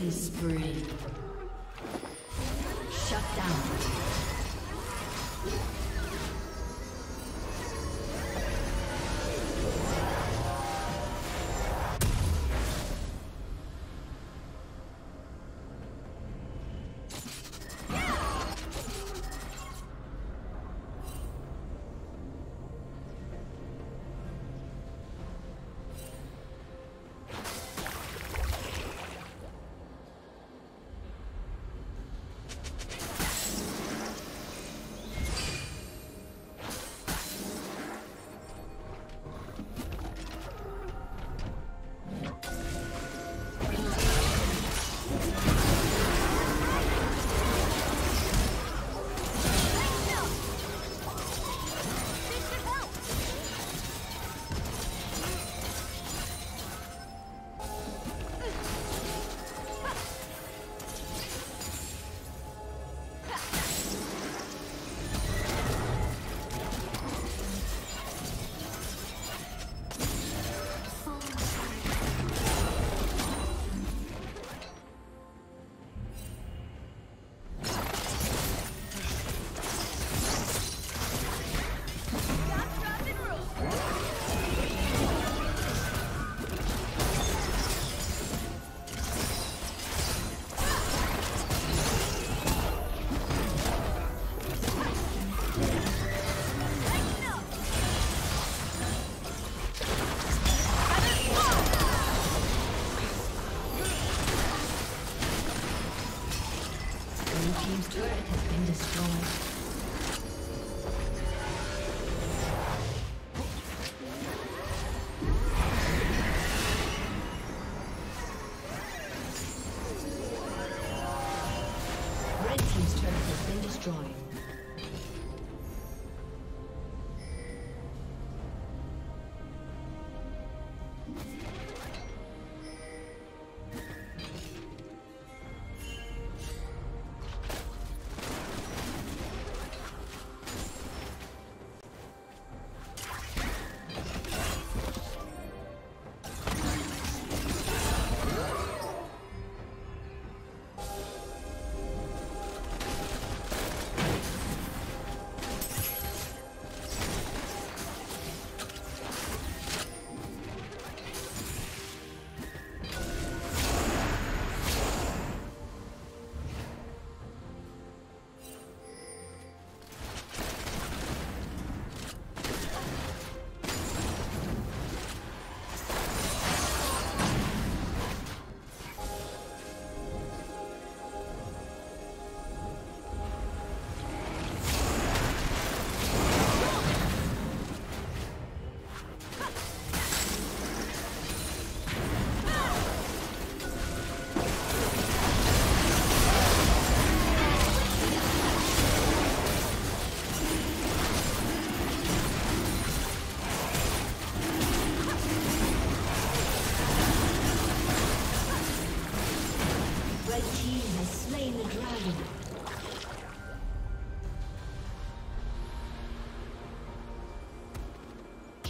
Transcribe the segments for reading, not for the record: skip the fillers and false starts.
Killing spree. Shut down.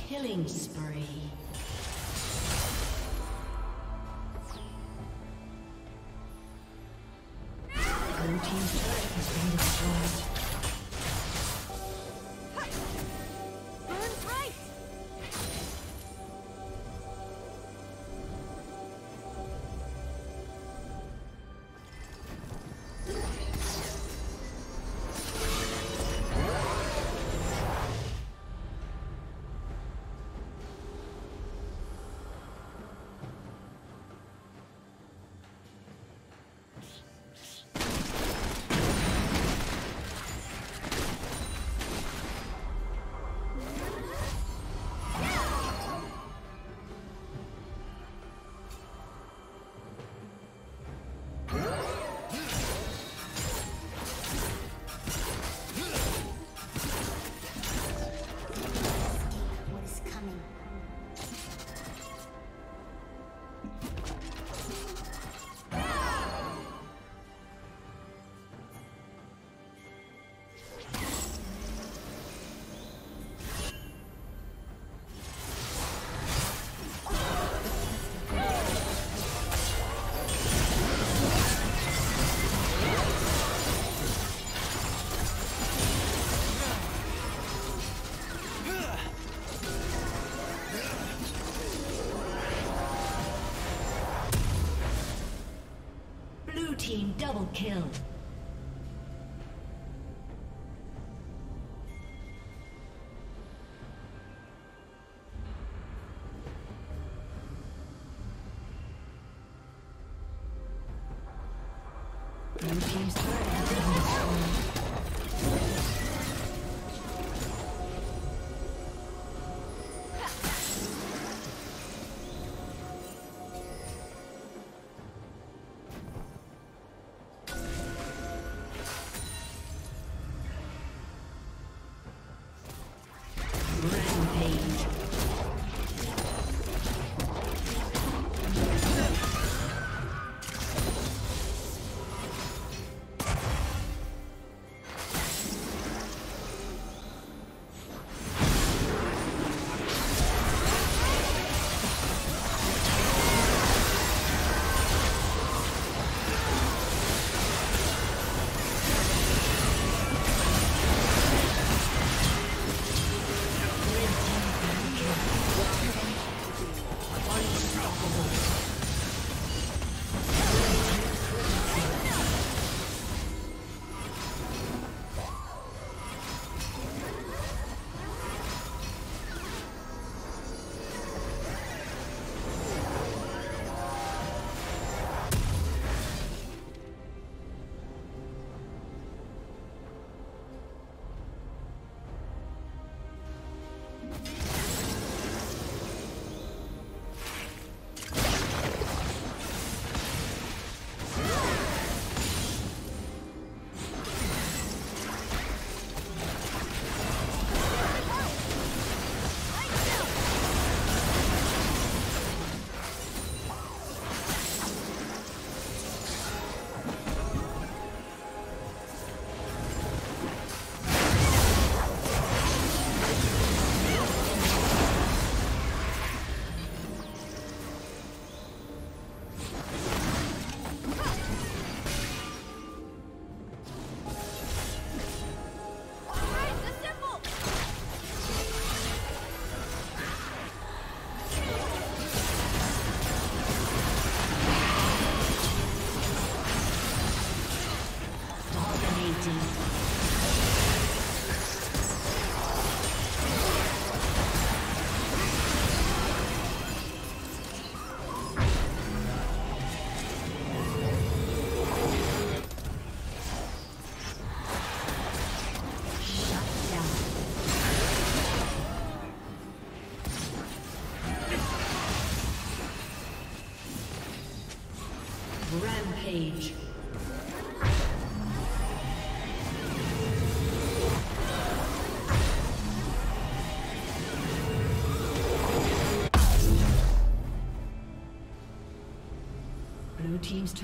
Killing spree. Blue team's turret has been destroyed. page. Blue team's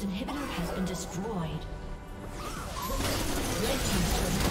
Inhibitor has been destroyed. Red team's turret